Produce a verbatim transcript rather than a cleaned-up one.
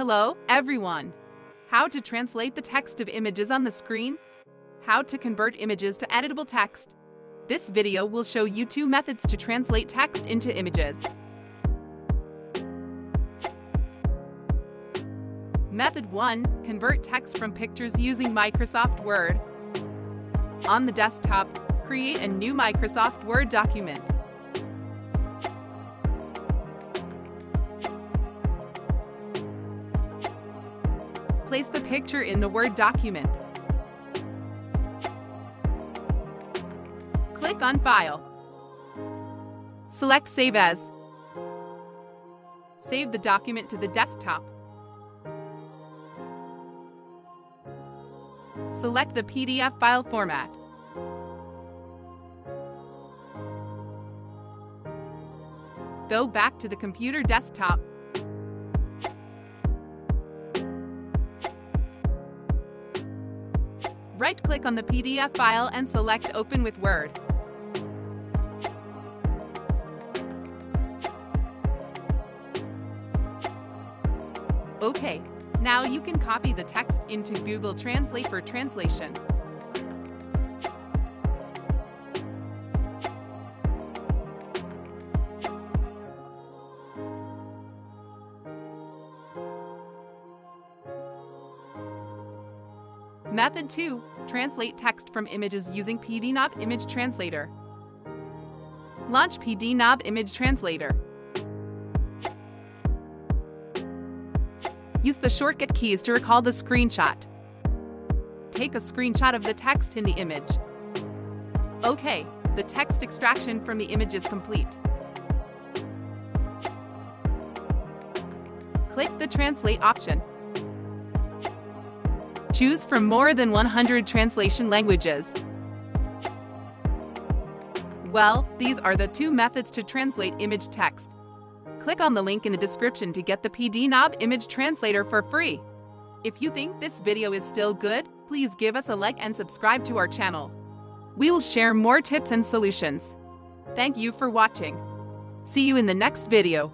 Hello, everyone! How to translate the text of images on the screen? How to convert images to editable text. This video will show you two methods to translate text into images. Method one. Convert text from pictures using Microsoft Word. On the desktop, create a new Microsoft Word document. Place the picture in the Word document. Click on File. Select Save As. Save the document to the desktop. Select the P D F file format. Go back to the computer desktop. Right-click on the P D F file and select Open with Word. Okay, now you can copy the text into Google Translate for translation. Method two. Translate text from images using PDNob Image Translator. Launch PDNob Image Translator. Use the shortcut keys to recall the screenshot. Take a screenshot of the text in the image. Okay, the text extraction from the image is complete. Click the Translate option. Choose from more than one hundred translation languages. Well, these are the two methods to translate image text. Click on the link in the description to get the PDNob Image Translator for free. If you think this video is still good, please give us a like and subscribe to our channel. We will share more tips and solutions. Thank you for watching. See you in the next video.